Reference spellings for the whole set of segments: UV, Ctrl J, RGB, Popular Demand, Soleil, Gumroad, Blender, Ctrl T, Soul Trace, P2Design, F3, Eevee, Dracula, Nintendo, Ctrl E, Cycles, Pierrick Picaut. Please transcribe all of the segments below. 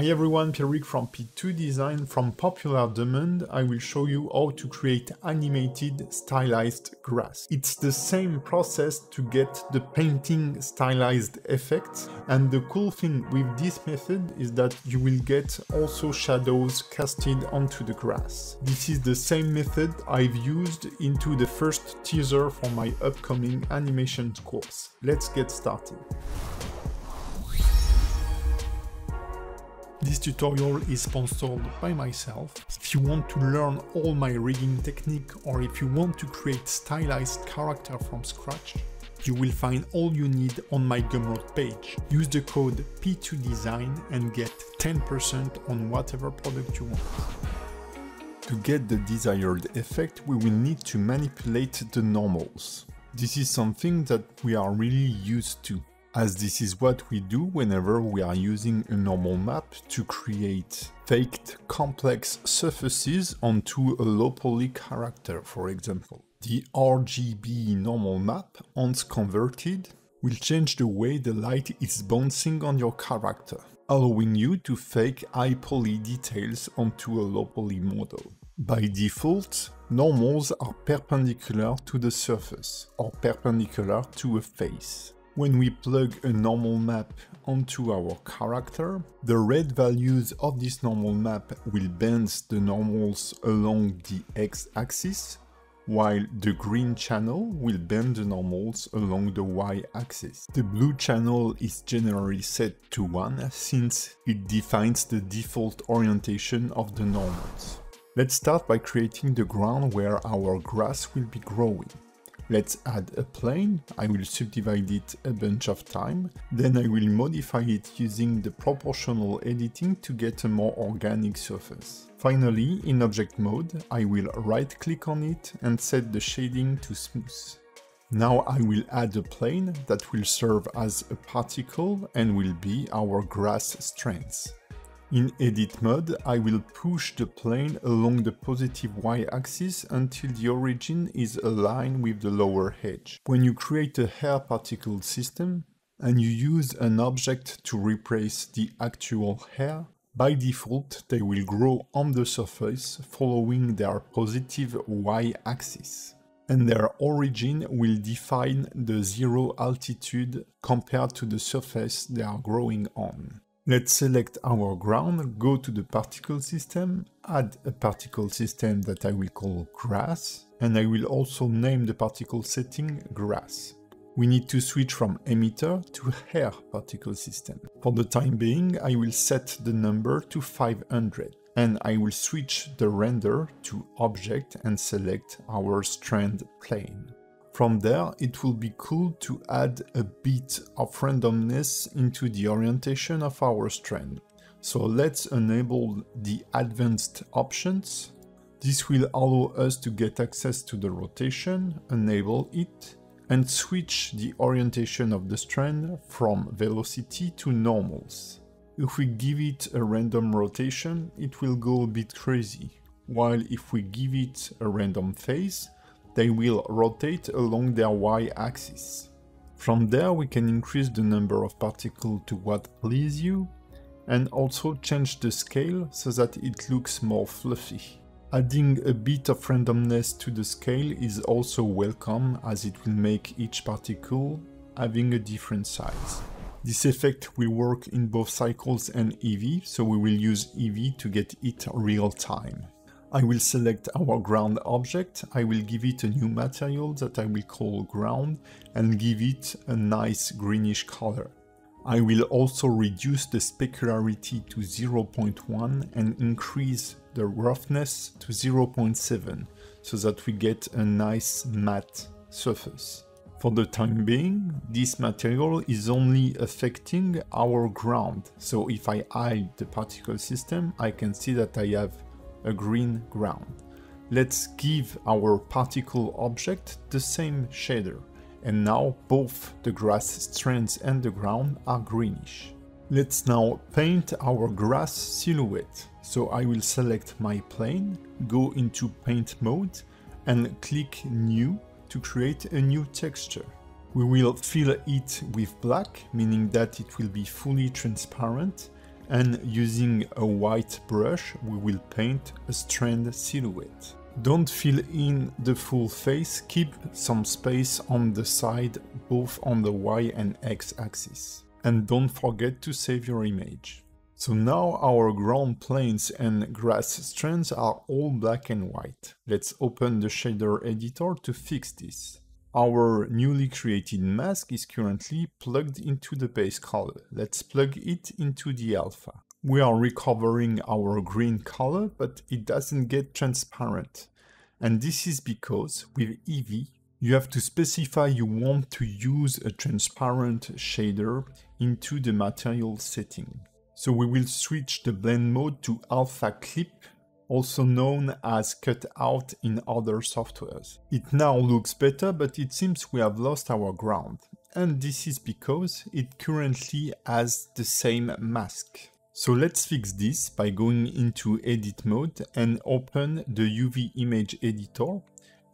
Hi everyone, Pierrick from P2Design from Popular Demand. I will show you how to create animated stylized grass. It's the same process to get the painting stylized effects, and the cool thing with this method is that you will get also shadows casted onto the grass. This is the same method I've used into the first teaser for my upcoming animation course. Let's get started. This tutorial is sponsored by myself. If you want to learn all my rigging technique, or if you want to create stylized character from scratch, you will find all you need on my Gumroad page. Use the code P2Design and get 10% on whatever product you want. To get the desired effect, we will need to manipulate the normals. This is something that we are really used to, as this is what we do whenever we are using a normal map to create faked complex surfaces onto a low-poly character, for example. The RGB normal map, once converted, will change the way the light is bouncing on your character, allowing you to fake high-poly details onto a low-poly model. By default, normals are perpendicular to the surface, or perpendicular to a face. When we plug a normal map onto our character, the red values of this normal map will bend the normals along the x-axis, while the green channel will bend the normals along the y-axis. The blue channel is generally set to 1 since it defines the default orientation of the normals. Let's start by creating the ground where our grass will be growing. Let's add a plane. I will subdivide it a bunch of time, then I will modify it using the proportional editing to get a more organic surface. Finally, in object mode, I will right-click on it and set the shading to smooth. Now I will add a plane that will serve as a particle and will be our grass strands. In edit mode, I will push the plane along the positive y-axis until the origin is aligned with the lower edge. When you create a hair particle system and you use an object to replace the actual hair, by default they will grow on the surface following their positive y-axis, and their origin will define the zero altitude compared to the surface they are growing on. Let's select our ground, go to the particle system, add a particle system that I will call grass, and I will also name the particle setting grass. We need to switch from emitter to hair particle system. For the time being, I will set the number to 500, and I will switch the render to object and select our strand plane. From there, it will be cool to add a bit of randomness into the orientation of our strand. So let's enable the advanced options. This will allow us to get access to the rotation, enable it, and switch the orientation of the strand from velocity to normals. If we give it a random rotation, it will go a bit crazy, while if we give it a random phase, they will rotate along their y-axis. From there, we can increase the number of particles to what pleases you, and also change the scale so that it looks more fluffy. Adding a bit of randomness to the scale is also welcome, as it will make each particle having a different size. This effect will work in both Cycles and Eevee, so we will use Eevee to get it real time. I will select our ground object, I will give it a new material that I will call ground and give it a nice greenish color. I will also reduce the specularity to 0.1 and increase the roughness to 0.7 so that we get a nice matte surface. For the time being, this material is only affecting our ground, so if I hide the particle system, I can see that I have a green ground. Let's give our particle object the same shader, and now both the grass strands and the ground are greenish. Let's now paint our grass silhouette. So I will select my plane, go into paint mode and click new to create a new texture. We will fill it with black, meaning that it will be fully transparent, and using a white brush we will paint a strand silhouette. Don't fill in the full face, keep some space on the side, both on the Y and X axis. And don't forget to save your image. So now our ground planes and grass strands are all black and white. Let's open the shader editor to fix this. Our newly created mask is currently plugged into the base color. Let's plug it into the alpha. We are recovering our green color, but it doesn't get transparent. And this is because with Eevee, you have to specify you want to use a transparent shader into the material setting. So we will switch the blend mode to alpha clip, also known as cutout in other softwares. It now looks better, but it seems we have lost our ground. And this is because it currently has the same mask. So let's fix this by going into edit mode and open the UV image editor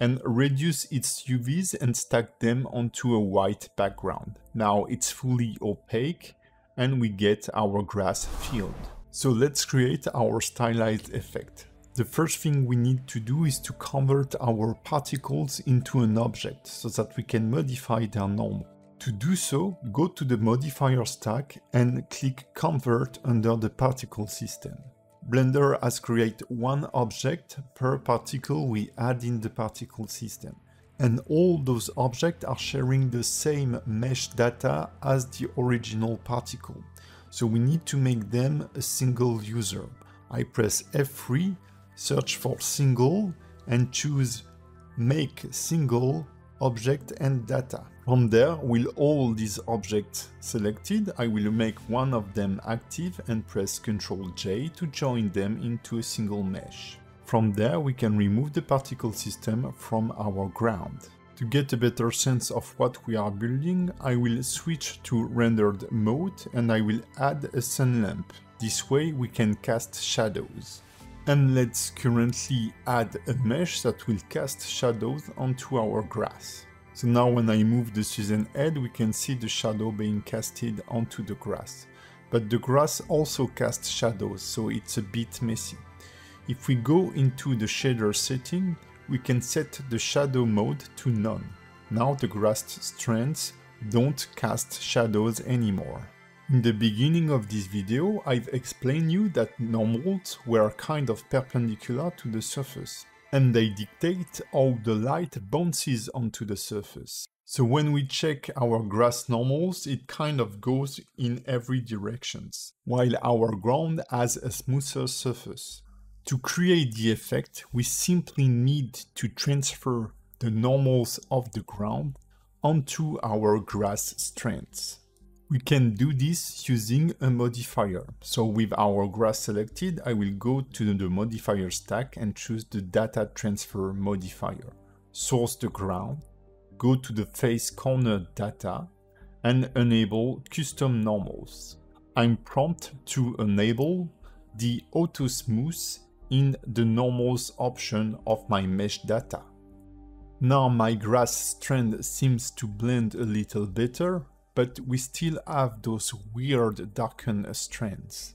and reduce its UVs and stack them onto a white background. Now it's fully opaque and we get our grass field. So let's create our stylized effect. The first thing we need to do is to convert our particles into an object so that we can modify their normal. To do so, go to the modifier stack and click Convert under the particle system. Blender has created one object per particle we add in the particle system. And all those objects are sharing the same mesh data as the original particle. So we need to make them a single user. I press F3, search for single and choose Make Single Object and Data. From there, with all these objects selected, I will make one of them active and press Ctrl J to join them into a single mesh. From there, we can remove the particle system from our ground. To get a better sense of what we are building, I will switch to rendered mode and I will add a sun lamp. This way we can cast shadows. And let's currently add a mesh that will cast shadows onto our grass. So now when I move the Susan head, we can see the shadow being casted onto the grass. But the grass also casts shadows, so it's a bit messy. If we go into the shader setting, we can set the shadow mode to none. Now the grass strands don't cast shadows anymore. In the beginning of this video, I've explained you that normals were kind of perpendicular to the surface, and they dictate how the light bounces onto the surface. So when we check our grass normals, it kind of goes in every direction, while our ground has a smoother surface. To create the effect, we simply need to transfer the normals of the ground onto our grass strands. We can do this using a modifier. So with our grass selected, I will go to the modifier stack and choose the data transfer modifier. Source the ground, go to the face corner data and enable custom normals. I'm prompted to enable the auto smooth in the normals option of my mesh data. Now my grass strand seems to blend a little better, but we still have those weird darkened strands.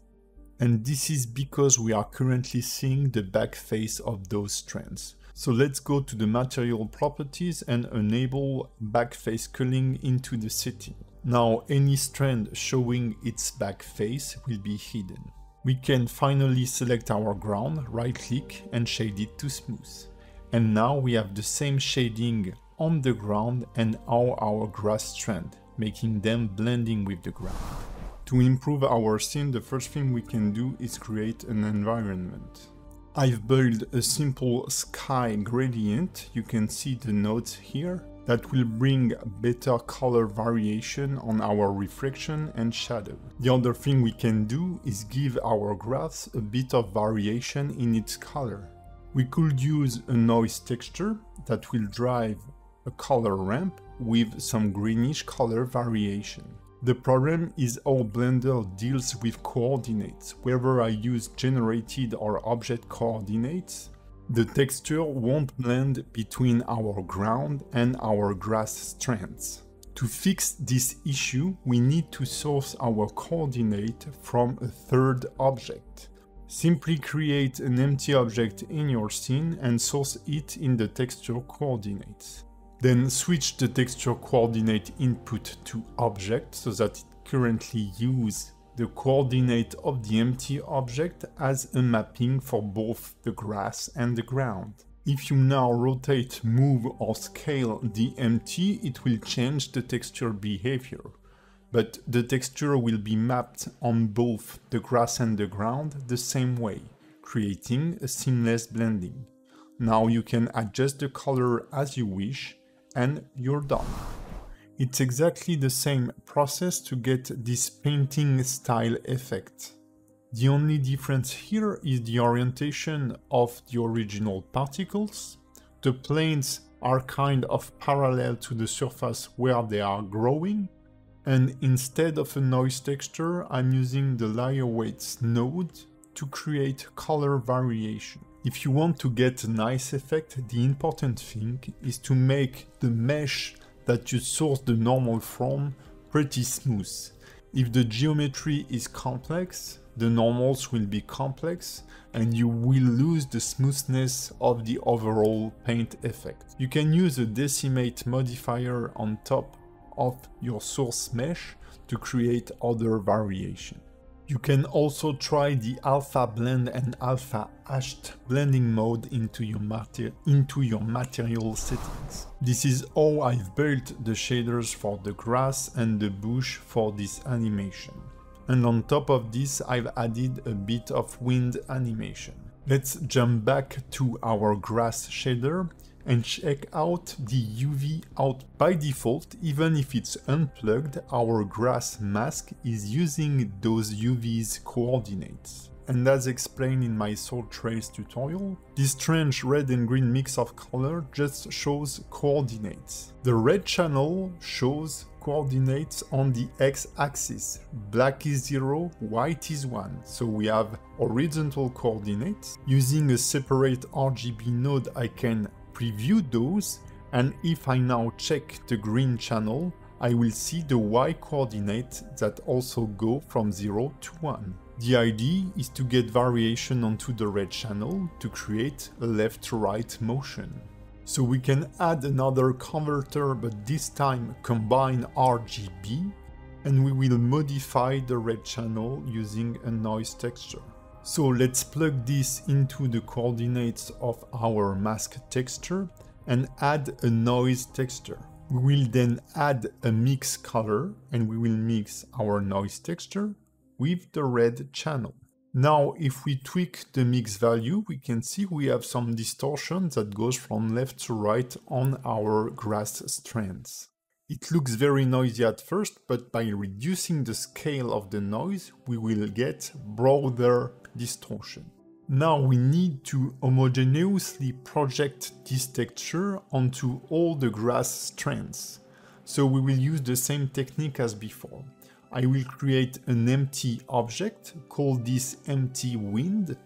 And this is because we are currently seeing the back face of those strands. So let's go to the material properties and enable back face culling into the setting. Now any strand showing its back face will be hidden. We can finally select our ground, right click and shade it to smooth. And now we have the same shading on the ground and on our grass strand, making them blending with the ground. To improve our scene, the first thing we can do is create an environment. I've built a simple sky gradient, you can see the nodes here, that will bring better color variation on our reflection and shadow. The other thing we can do is give our grass a bit of variation in its color. We could use a noise texture that will drive a color ramp with some greenish color variation. The problem is how Blender deals with coordinates. Wherever I use generated or object coordinates, the texture won't blend between our ground and our grass strands. To fix this issue, we need to source our coordinate from a third object. Simply create an empty object in your scene and source it in the texture coordinates. Then switch the texture coordinate input to object so that it currently uses the coordinate of the empty object as a mapping for both the grass and the ground. If you now rotate, move or scale the empty, it will change the texture behavior. But the texture will be mapped on both the grass and the ground the same way, creating a seamless blending. Now you can adjust the color as you wish and you're done. It's exactly the same process to get this painting style effect. The only difference here is the orientation of the original particles. The planes are kind of parallel to the surface where they are growing, and instead of a noise texture, I'm using the layer weights node to create color variation. If you want to get a nice effect, the important thing is to make the mesh that you source the normal from pretty smooth. If the geometry is complex, the normals will be complex and you will lose the smoothness of the overall paint effect. You can use a decimate modifier on top of your source mesh to create other variation. You can also try the alpha blend and alpha hashed blending mode into your material settings. This is how I've built the shaders for the grass and the bush for this animation. And on top of this, I've added a bit of wind animation. Let's jump back to our grass shader and check out the UV out. By default, even if it's unplugged, our grass mask is using those UV's coordinates. And as explained in my Soul Trace tutorial, this strange red and green mix of color just shows coordinates. The red channel shows coordinates on the x-axis. Black is 0, white is 1. So we have horizontal coordinates. Using a separate RGB node, I can preview those, and if I now check the green channel, I will see the y coordinates that also go from 0 to 1. The idea is to get variation onto the red channel to create a left-to-right motion. So we can add another converter, but this time combine RGB, and we will modify the red channel using a noise texture. So let's plug this into the coordinates of our mask texture and add a noise texture. We will then add a mix color, and we will mix our noise texture with the red channel. Now, if we tweak the mix value, we can see we have some distortion that goes from left to right on our grass strands. It looks very noisy at first, but by reducing the scale of the noise, we will get broader distortion. Now we need to homogeneously project this texture onto all the grass strands. So we will use the same technique as before. I will create an empty object, call this empty wind,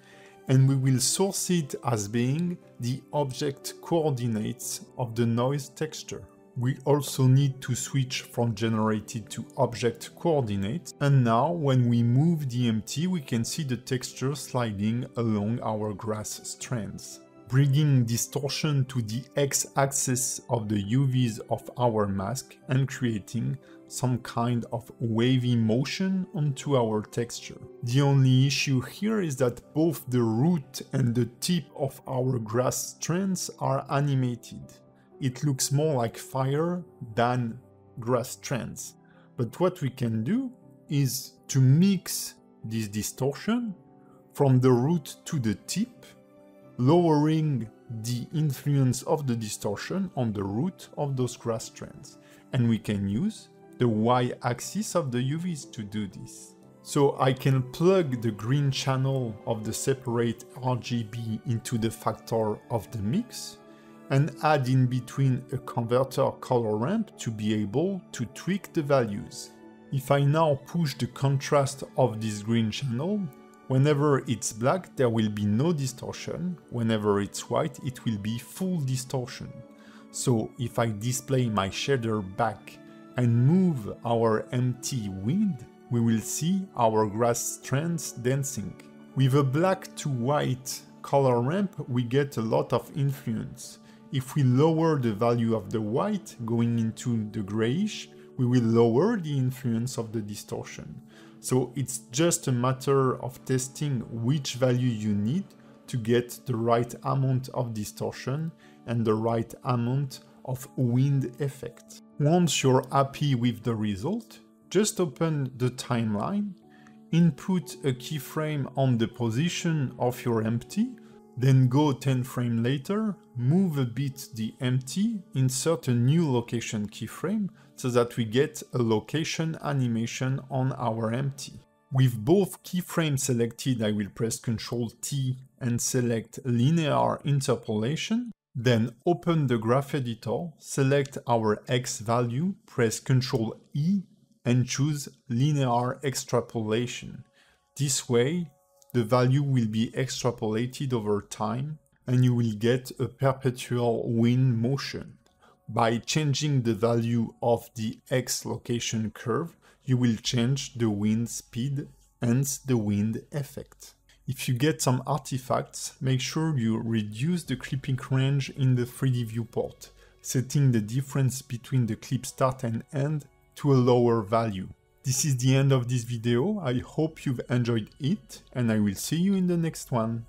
and we will source it as being the object coordinates of the noise texture. We also need to switch from generated to object coordinates, and now when we move the empty, we can see the texture sliding along our grass strands. Bringing distortion to the x-axis of the UVs of our mask and creating some kind of wavy motion onto our texture. The only issue here is that both the root and the tip of our grass strands are animated. It looks more like fire than grass strands. But what we can do is to mix this distortion from the root to the tip, lowering the influence of the distortion on the root of those grass strands. And we can use the y-axis of the UVs to do this. So I can plug the green channel of the separate RGB into the factor of the mix and add in between a converter color ramp to be able to tweak the values. If I now push the contrast of this green channel, whenever it's black, there will be no distortion. Whenever it's white, it will be full distortion. So if I display my shader back and move our empty wind, we will see our grass strands dancing. With a black to white color ramp, we get a lot of influence. If we lower the value of the white going into the grayish, we will lower the influence of the distortion. So it's just a matter of testing which value you need to get the right amount of distortion and the right amount of wind effect. Once you're happy with the result, just open the timeline, input a keyframe on the position of your empty, then go 10 frames later, move a bit the empty, insert a new location keyframe so that we get a location animation on our empty. With both keyframes selected, I will press Ctrl T and select Linear Interpolation, then open the graph editor, select our X value, press Ctrl E and choose Linear Extrapolation. This way, the value will be extrapolated over time and you will get a perpetual wind motion. By changing the value of the X location curve, you will change the wind speed, hence the wind effect. If you get some artifacts, make sure you reduce the clipping range in the 3D viewport, setting the difference between the clip start and end to a lower value. This is the end of this video. I hope you've enjoyed it, and I will see you in the next one.